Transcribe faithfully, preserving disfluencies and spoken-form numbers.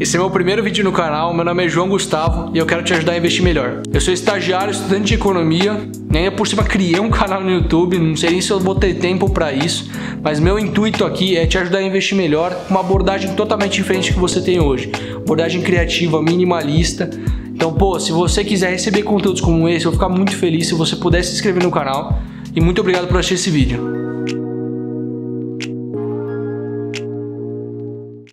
Esse é meu primeiro vídeo no canal, meu nome é João Gustavo e eu quero te ajudar a investir melhor. Eu sou estagiário, estudante de economia, e ainda por cima criei um canal no YouTube, não sei nem se eu vou ter tempo para isso, mas meu intuito aqui é te ajudar a investir melhor com uma abordagem totalmente diferente que você tem hoje. Abordagem criativa, minimalista. Então, pô, se você quiser receber conteúdos como esse, eu vou ficar muito feliz se você puder se inscrever no canal. E muito obrigado por assistir esse vídeo.